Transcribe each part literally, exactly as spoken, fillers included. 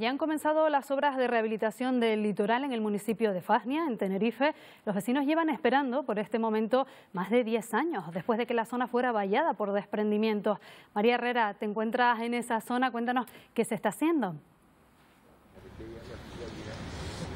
Ya han comenzado las obras de rehabilitación del litoral en el municipio de Fasnia, en Tenerife. Los vecinos llevan esperando por este momento más de diez años, después de que la zona fuera vallada por desprendimientos. María Herrera, te encuentras en esa zona, cuéntanos qué se está haciendo.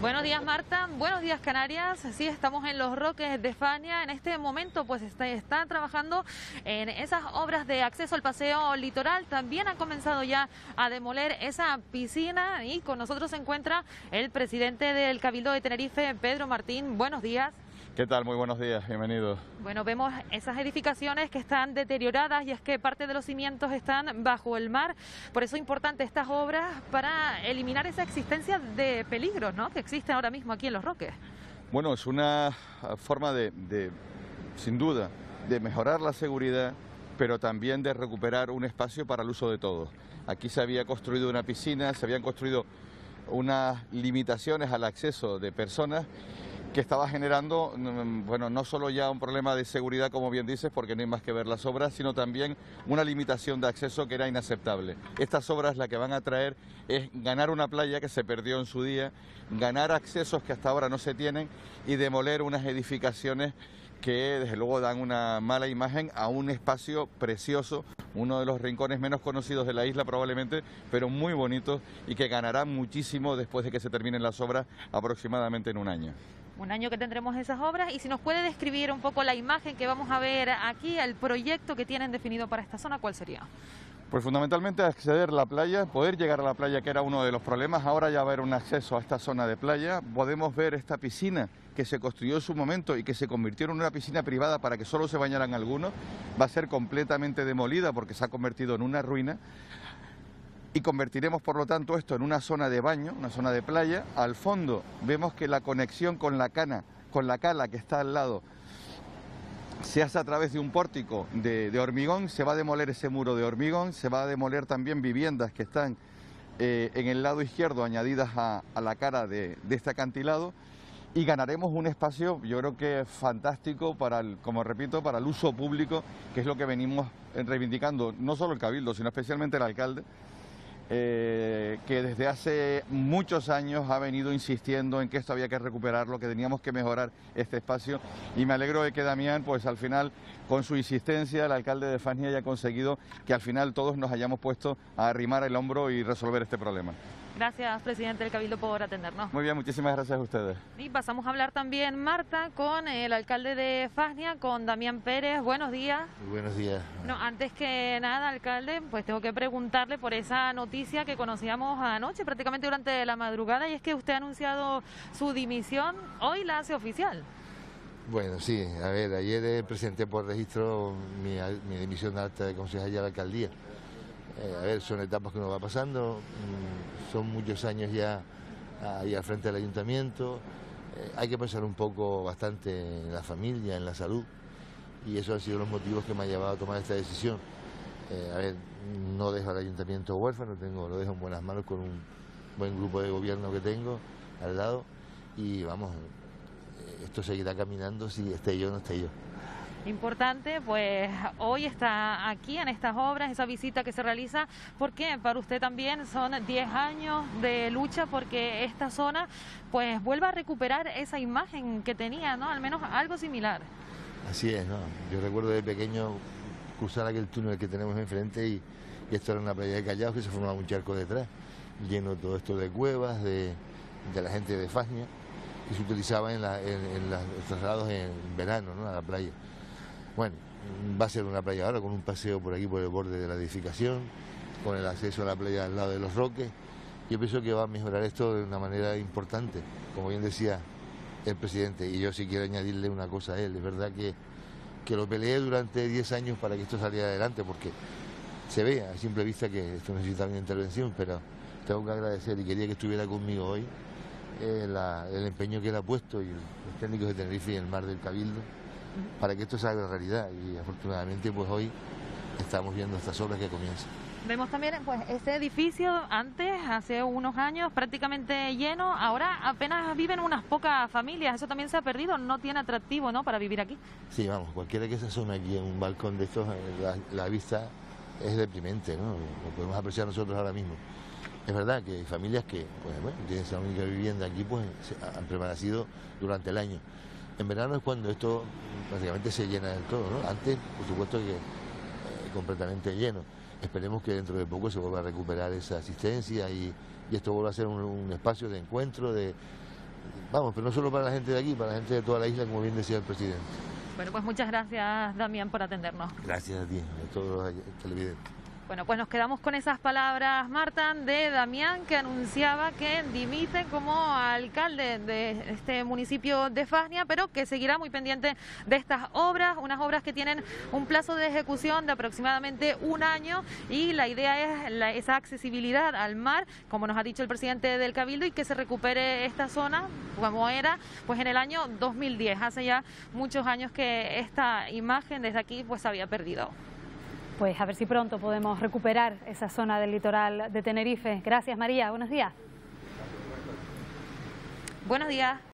Buenos días, Marta. Buenos días, Canarias. Sí, estamos en Los Roques de Fasnia. En este momento pues está, están trabajando en esas obras de acceso al paseo litoral. También han comenzado ya a demoler esa piscina y con nosotros se encuentra el presidente del Cabildo de Tenerife, Pedro Martín. Buenos días. ¿Qué tal? Muy buenos días, bienvenidos. Bueno, vemos esas edificaciones que están deterioradas y es que parte de los cimientos están bajo el mar. Por eso es importante estas obras para eliminar esa existencia de peligros, ¿no?, que existen ahora mismo aquí en Los Roques. Bueno, es una forma de, de, sin duda, de mejorar la seguridad, pero también de recuperar un espacio para el uso de todos. Aquí se había construido una piscina, se habían construido unas limitaciones al acceso de personas que estaba generando, bueno, no solo ya un problema de seguridad, como bien dices, porque no hay más que ver las obras, sino también una limitación de acceso que era inaceptable. Estas obras la que van a traer es ganar una playa que se perdió en su día, ganar accesos que hasta ahora no se tienen y demoler unas edificaciones que desde luego dan una mala imagen a un espacio precioso, uno de los rincones menos conocidos de la isla probablemente, pero muy bonito y que ganará muchísimo después de que se terminen las obras aproximadamente en un año. Un año que tendremos esas obras y si nos puede describir un poco la imagen que vamos a ver aquí, el proyecto que tienen definido para esta zona, ¿cuál sería? Pues fundamentalmente acceder a la playa, poder llegar a la playa que era uno de los problemas, ahora ya va a haber un acceso a esta zona de playa, podemos ver esta piscina que se construyó en su momento y que se convirtió en una piscina privada para que solo se bañaran algunos, va a ser completamente demolida porque se ha convertido en una ruina y convertiremos por lo tanto esto en una zona de baño, una zona de playa. Al fondo vemos que la conexión con la cana, con la cala que está al lado, se hace a través de un pórtico de, de hormigón, se va a demoler ese muro de hormigón, se va a demoler también viviendas que están eh, en el lado izquierdo añadidas a, a la cara de, de este acantilado y ganaremos un espacio, yo creo que fantástico para el, como repito, para el uso público, que es lo que venimos reivindicando, no solo el Cabildo, sino especialmente el alcalde, Eh, que desde hace muchos años ha venido insistiendo en que esto había que recuperarlo, que teníamos que mejorar este espacio y me alegro de que Damián, pues al final con su insistencia, el alcalde de Fasnia haya conseguido que al final todos nos hayamos puesto a arrimar el hombro y resolver este problema. Gracias, presidente del Cabildo, por atendernos. Muy bien, muchísimas gracias a ustedes. Y pasamos a hablar también, Marta, con el alcalde de Fasnia, con Damián Pérez. Buenos días. Muy buenos días. No, antes que nada, alcalde, pues tengo que preguntarle por esa noticia que conocíamos anoche, prácticamente durante la madrugada, y es que usted ha anunciado su dimisión, hoy la hace oficial. Bueno, sí, a ver, ayer presenté por registro mi, mi dimisión de acta de concejal de la alcaldía. Eh, a ver, son etapas que uno va pasando, son muchos años ya ahí al frente del ayuntamiento, eh, hay que pensar un poco bastante en la familia, en la salud, y eso han sido los motivos que me ha llevado a tomar esta decisión. Eh, a ver, no dejo al ayuntamiento huérfano, tengo, lo dejo en buenas manos con un buen grupo de gobierno que tengo al lado, y vamos, esto seguirá caminando si esté yo o no esté yo. Importante, pues hoy está aquí en estas obras, esa visita que se realiza, porque para usted también son diez años de lucha porque esta zona pues vuelva a recuperar esa imagen que tenía, ¿no?, al menos algo similar. Así es, ¿no? Yo recuerdo de pequeño cruzar aquel túnel que tenemos enfrente y, y esto era una playa de Callados que se formaba un charco detrás, lleno todo esto de cuevas, de, de la gente de Fasnia, que se utilizaba en, la, en, en las, los traslados en verano, ¿no?, a la playa. Bueno, va a ser una playa ahora con un paseo por aquí, por el borde de la edificación, con el acceso a la playa al lado de Los Roques. Yo pienso que va a mejorar esto de una manera importante, como bien decía el presidente, y yo sí quiero añadirle una cosa a él. Es verdad que, que lo peleé durante diez años para que esto saliera adelante, porque se ve a simple vista que esto necesita una intervención, pero tengo que agradecer y quería que estuviera conmigo hoy eh, la, el empeño que él ha puesto y los técnicos de Tenerife y el mar del Cabildo, para que esto sea la realidad y afortunadamente pues hoy estamos viendo estas obras que comienzan. Vemos también pues este edificio antes, hace unos años prácticamente lleno, ahora apenas viven unas pocas familias, eso también se ha perdido, no tiene atractivo, ¿no?, para vivir aquí. Sí, vamos, cualquiera que se asome aquí en un balcón de estos, la, la vista es deprimente, ¿no?, lo podemos apreciar nosotros ahora mismo. Es verdad que hay familias que, pues, bueno, tienen esa única vivienda aquí, pues han permanecido durante el año. En verano es cuando esto prácticamente se llena del todo, ¿no? Antes, por supuesto, que eh, completamente lleno. Esperemos que dentro de poco se vuelva a recuperar esa asistencia y, y esto vuelva a ser un, un espacio de encuentro, de vamos, pero no solo para la gente de aquí, para la gente de toda la isla, como bien decía el presidente. Bueno, pues muchas gracias, Damián, por atendernos. Gracias a ti, a todos los televidentes. Bueno, pues nos quedamos con esas palabras, Marta, de Damián, que anunciaba que dimite como alcalde de este municipio de Fasnia, pero que seguirá muy pendiente de estas obras, unas obras que tienen un plazo de ejecución de aproximadamente un año, y la idea es la, esa accesibilidad al mar, como nos ha dicho el presidente del Cabildo, y que se recupere esta zona como era pues en el año dos mil diez. Hace ya muchos años que esta imagen desde aquí pues se había perdido. Pues a ver si pronto podemos recuperar esa zona del litoral de Tenerife. Gracias, María. Buenos días. Buenos días.